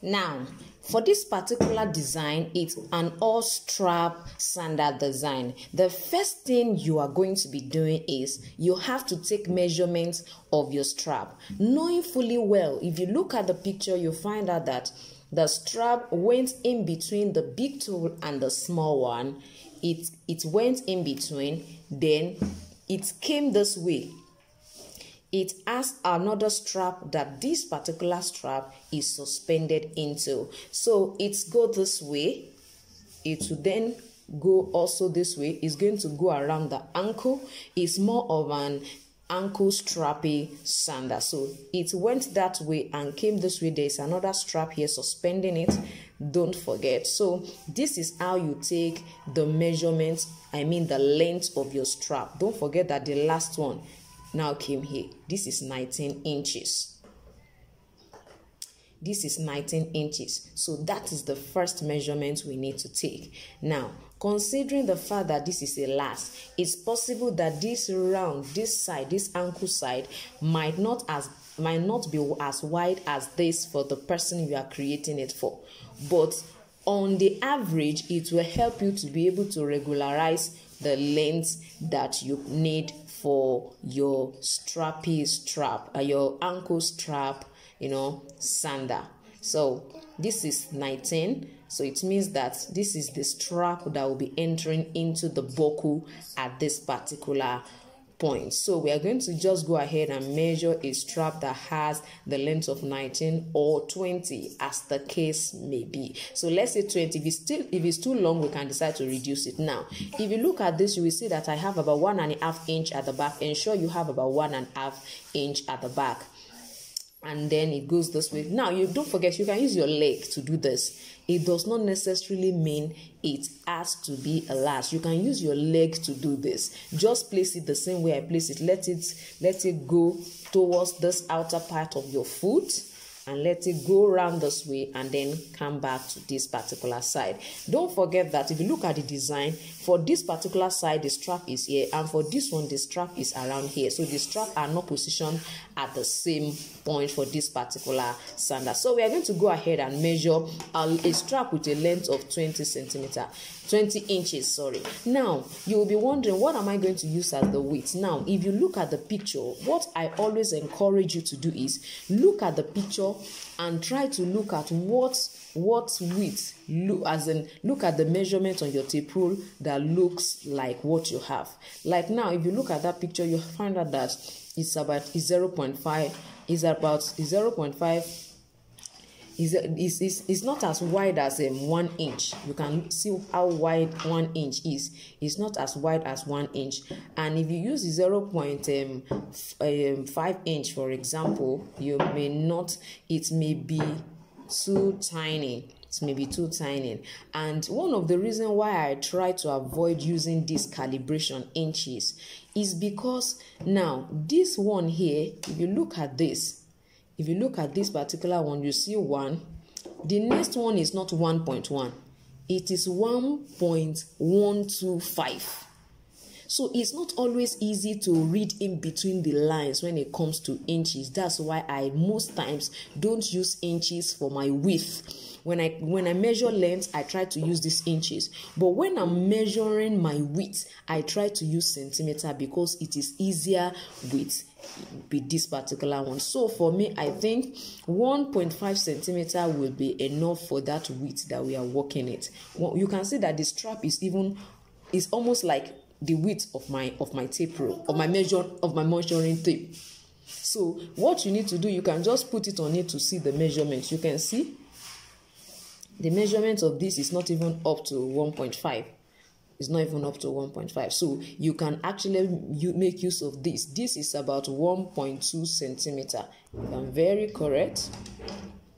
Now, for this particular design, it's an all-strap sandal design. The first thing you are going to be doing is you have to take measurements of your strap. Knowing fully well, if you look at the picture, you'll find out that the strap went in between the big tool and the small one. It went in between, then it came this way. It has another strap that this particular strap is suspended into. So it's go this way. It will then go also this way. It's going to go around the ankle. It's more of an ankle strappy sandal. So it went that way and came this way. There's another strap here suspending it. Don't forget. So this is how you take the measurements, I mean the length of your strap. Don't forget that the last one now came here. This is 19 inches. This is 19 inches. So that is the first measurement we need to take. Now, considering the fact that this is a last, it's possible that this round, this side, this ankle side might not be as wide as this for the person you are creating it for. But on the average, it will help you to be able to regularize the length that you need for your strappy strap, your ankle strap, you know, sandal. So this is 19. So it means that this is the strap that will be entering into the buckle at this particular point. So we are going to just go ahead and measure a strap that has the length of 19 or 20 as the case may be. So let's say 20. If it's too long, we can decide to reduce it. Now, if you look at this, you will see that I have about 1.5 inch at the back. Ensure you have about 1.5 inch at the back. And then it goes this way. Now, you don't forget, you can use your leg to do this. It does not necessarily mean it has to be a lash. You can use your leg to do this. Just place it the same way I place it. Let it go towards this outer part of your foot and let it go around this way and then come back to this particular side. Don't forget that if you look at the design, for this particular side, the strap is here, and for this one, the strap is around here. So the strap are not positioned at the same point for this particular sandal. So we are going to go ahead and measure a strap with a length of 20 inches. Now, you will be wondering, what am I going to use as the width? Now, if you look at the picture, what I always encourage you to do is look at the picture and try to look at what width, look at the measurement on your tape rule that looks like what you have. Like now, if you look at that picture, you find out that it's about 0.5. Is about 0.5. It's not as wide as 1 inch. You can see how wide 1 inch is. It's not as wide as 1 inch. And if you use 0.5 inch, for example, you may not. It may be too tiny. It may be too tiny. And one of the reasons why I try to avoid using this calibration inches is because now this one here. If you look at this. If you look at this particular one, you see 1. The next one is not 1.1. It is 1.125. So it's not always easy to read in between the lines when it comes to inches. That's why I most times don't use inches for my width. When I measure length, I try to use these inches. But when I'm measuring my width, I try to use centimeter because it is easier with this particular one. So for me, I think 1.5 centimeter will be enough for that width that we are working it. Well, you can see that the strap is almost like the width of my tape roll, of my measuring tape. So what you need to do, you can just put it on it to see the measurements. You can see the measurement of this is not even up to 1.5. It's not even up to 1.5. So you can actually make use of this. This is about 1.2 centimeter. If I'm very correct,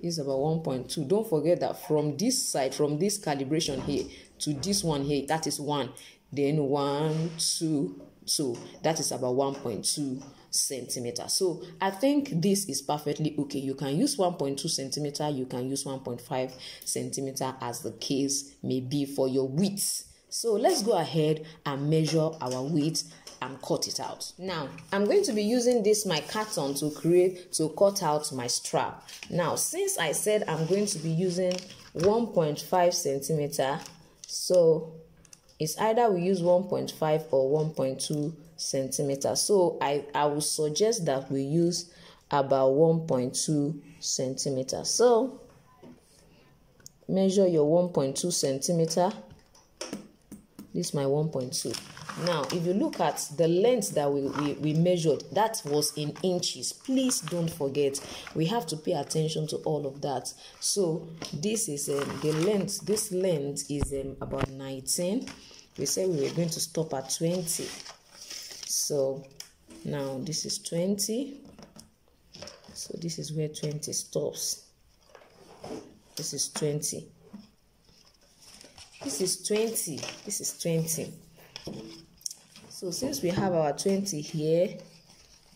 it's about 1.2. Don't forget that from this side, from this calibration here to this one here, that is 1. Then 1, 2. So that is about 1.2 centimeter. So I think this is perfectly okay. You can use 1.2 centimeter. You can use 1.5 centimeter as the case may be for your width. So let's go ahead and measure our width and cut it out. Now I'm going to be using this my carton to cut out my strap. Now since I said I'm going to be using 1.5 centimeter, so it's either we use 1.5 or 1.2 centimeter. So I would suggest that we use about 1.2 centimeter. So measure your 1.2 centimeter. This is my 1.2. Now if you look at the length that we measured, that was in inches. Please don't forget, we have to pay attention to all of that. So this is the length. This length is about 19. We said we were going to stop at 20, so now this is 20. So this is where 20 stops. This is 20. This is 20. This is 20. So since we have our 20 here,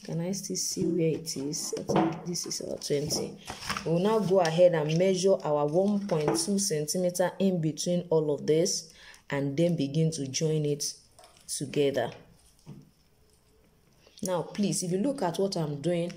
can I still see where it is? I think this is our 20. We'll now go ahead and measure our 1.2 centimeter in between all of this, and then begin to join it together. Now, please, if you look at what I'm doing,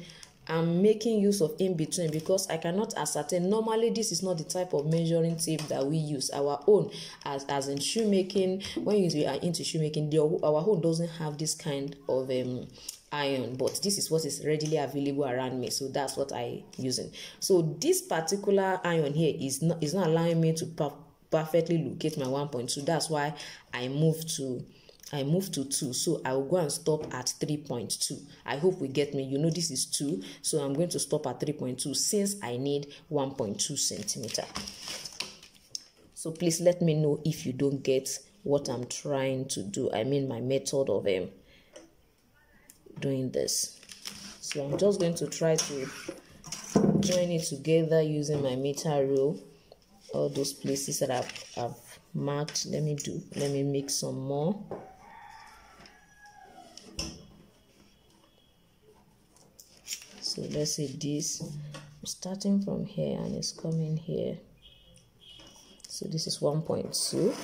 I'm making use of in between because I cannot ascertain. Normally, this is not the type of measuring tape that we use. Our own, as in shoemaking, when you are into shoemaking, our own doesn't have this kind of iron, but this is what is readily available around me, so that's what I'm using. So this particular iron here is not allowing me to perfectly locate my 1.2. That's why I moved to 2, so I will go and stop at 3.2. I hope we get me. You know this is 2, so I'm going to stop at 3.2 since I need 1.2 centimeter. So please let me know if you don't get what I'm trying to do. I mean my method of doing this. So I'm just going to try to join it together using my meter rule. All those places that I've marked. Let me make some more. So let's say this, I'm starting from here and it's coming here. So this is 1.2.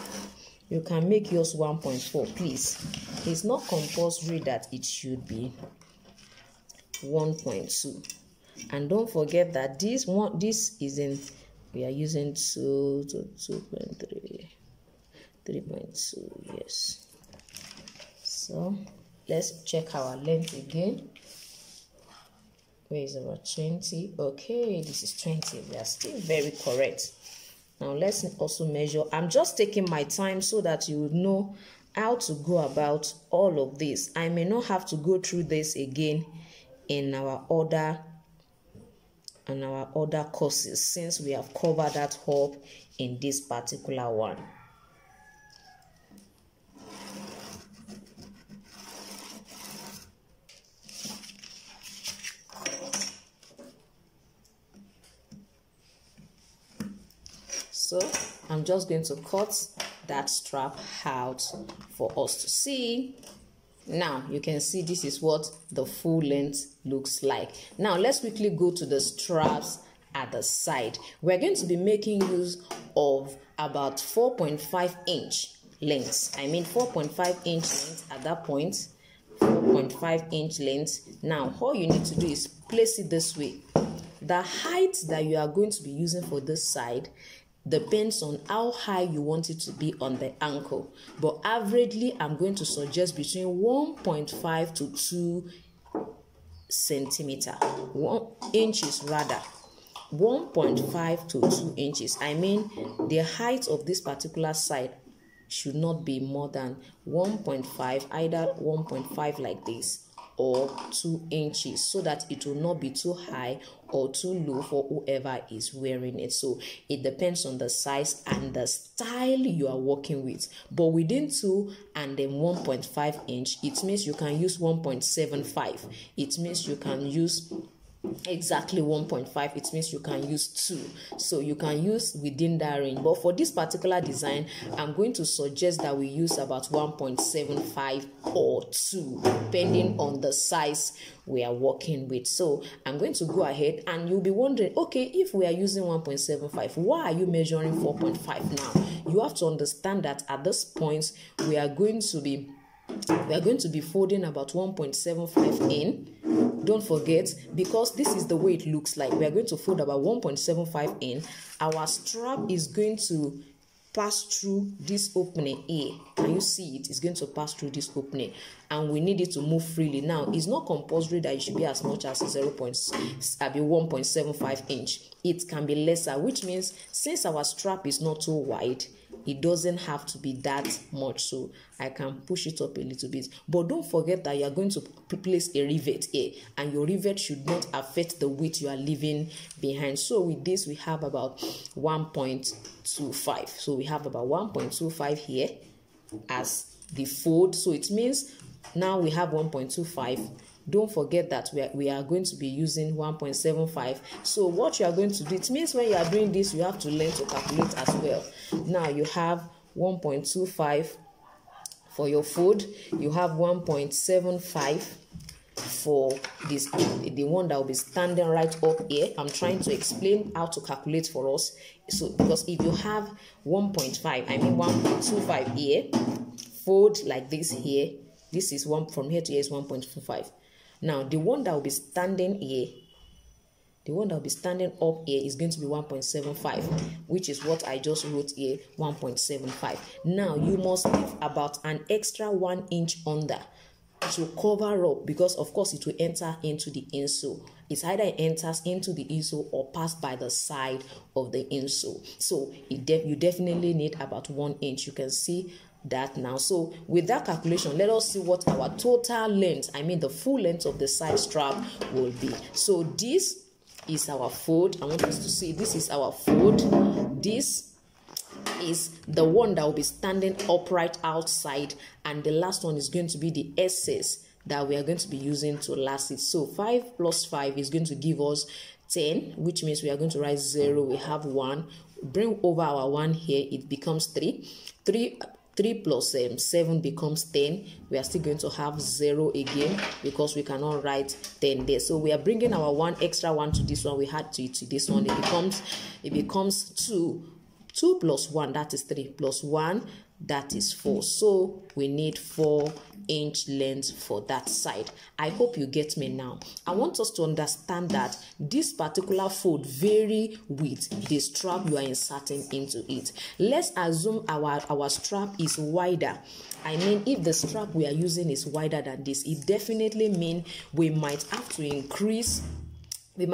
You can make yours 1.4, please. It's not compulsory that it should be 1.2. And don't forget that this one, this is in, we are using 2 to 2.3, 3.2, yes. So let's check our length again. Where is our 20? Okay, this is 20. We are still very correct. Now let's also measure. I'm just taking my time so that you would know how to go about all of this. I may not have to go through this again in our order and our other courses, since we have covered that up in this particular one. So I'm just going to cut that strap out for us to see. Now you can see this is what the full length looks like. Now let's quickly go to the straps at the side. We're going to be making use of about 4.5 inch lengths. I mean 4.5 inch length at that point, 4.5 inch length. Now all you need to do is place it this way. The height that you are going to be using for this side depends on how high you want it to be on the ankle, but averagely I'm going to suggest between 1.5 to 2 centimeter, 1 inches rather, 1.5 to 2 inches. I mean the height of this particular side should not be more than 1.5, either 1.5 like this or 2 inches, so that it will not be too high or too low for whoever is wearing it. So it depends on the size and the style you are working with, but within 2 and then 1.5 inch, it means you can use 1.75, it means you can use exactly 1.5, it means you can use 2. So you can use within that range, but for this particular design I'm going to suggest that we use about 1.75 or 2 depending on the size we are working with. So I'm going to go ahead, and you'll be wondering, okay, if we are using 1.75, why are you measuring 4.5? Now you have to understand that at this point we are going to be We are going to be folding about 1.75 in. Don't forget, because this is the way it looks like, we are going to fold about 1.75 in. Our strap is going to pass through this opening here. Can you see it? It's going to pass through this opening, and we need it to move freely. Now, it's not compulsory that it should be as much as 1.75 inch. It can be lesser, which means since our strap is not too wide, it doesn't have to be that much, so I can push it up a little bit. But don't forget that you are going to place a rivet here, and your rivet should not affect the weight you are leaving behind. So with this, we have about 1.25. So we have about 1.25 here as the fold. So it means now we have 1.25. Don't forget that we are going to be using 1.75. So what you are going to do, it means when you are doing this, you have to learn to calculate as well. Now you have 1.25 for your fold. You have 1.75 for this, the one that will be standing right up here. I'm trying to explain how to calculate for us. So because if you have 1.25 here, fold like this here. This is one from here to here is 1.25. Now the one that will be standing here, the one that will be standing up here is going to be 1.75, which is what I just wrote here, 1.75. Now you must leave about an extra 1 inch under to cover up, because of course it will enter into the insole. It's either it enters into the insole or pass by the side of the insole. So you definitely need about 1 inch. You can see that now. So with that calculation, let us see what our total length, I mean the full length of the side strap will be. So this is our fold. I want us to see this is our fold. This is the one that will be standing upright outside, and the last one is going to be the excess that we are going to be using to last it. So 5 plus 5 is going to give us 10, which means we are going to write 0. We have 1. Bring over our 1 here. It becomes 3. 3 plus 7 becomes 10. We are still going to have 0 again because we cannot write 10 there. So we are bringing our extra 1 to this one. We had to this one. It becomes 2. 2 plus 1, that is 3, plus 1, that is 4. So we need 4 inch length for that side. I hope you get me now. I want us to understand that this particular fold varies with the strap you are inserting into it. Let's assume our strap is wider. I mean, if the strap we are using is wider than this, it definitely means we might have to increase the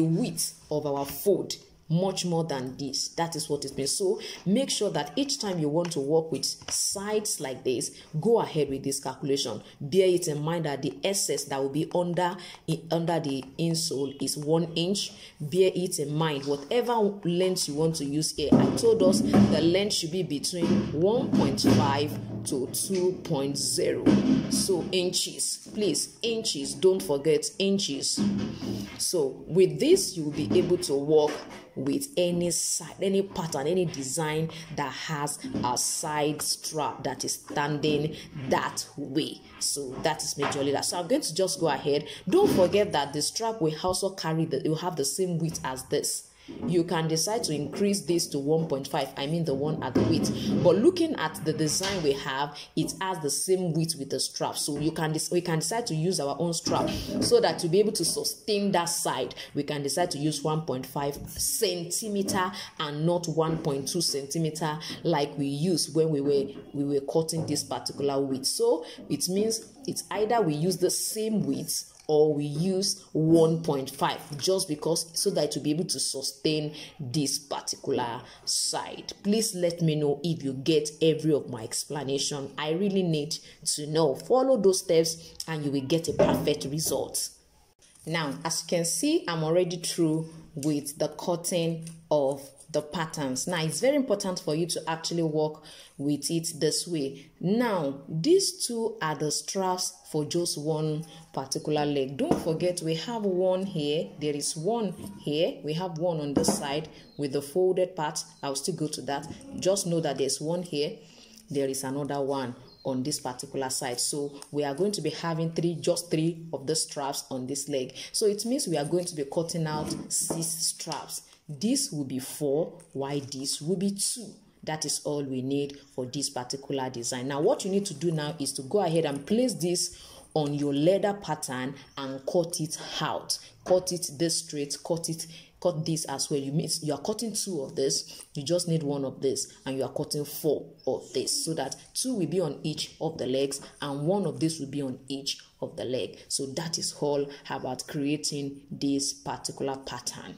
width of our fold much more than this. That is what it means. So make sure that each time you want to work with sides like this, go ahead with this calculation. Bear it in mind that the excess that will be under the insole is 1 inch. Bear it in mind. Whatever length you want to use here, I told us the length should be between 1.5 to 2.0. So inches, please, inches, don't forget inches. So with this, you will be able to work with any side, any pattern, any design that has a side strap that is standing that way. So that is majorly that. So I'm going to just go ahead. Don't forget that the strap will also carry that you have the same width as this. You can decide to increase this to 1.5, I mean the one at the width, but looking at the design we have, it has the same width with the strap. So we can decide to use our own strap so that to be able to sustain that side, we can decide to use 1.5 centimeter and not 1.2 centimeter like we used when we were cutting this particular width. So it means it's either we use the same width or we use 1.5, just because so that to be able to sustain this particular side. Please let me know if you get every of my explanation. I really need to know. Follow those steps and you will get a perfect result. Now, as you can see, I'm already through with the cutting of the patterns. Now, it's very important for you to actually work with it this way. Now, these two are the straps for just one particular leg. Don't forget, we have one here. There is one here. We have one on this side with the folded part. I'll still go to that. Just know that there's one here. There is another one on this particular side. So we are going to be having just three of the straps on this leg. So it means we are going to be cutting out 6 straps. This will be 4, while this will be 2. That is all we need for this particular design. Now what you need to do now is to go ahead and place this on your leather pattern and cut it out. Cut it this straight, cut this as well. You are cutting 2 of this, you just need 1 of this, and you are cutting 4 of this, so that 2 will be on each of the legs and 1 of this will be on each of the leg. So that is all about creating this particular pattern.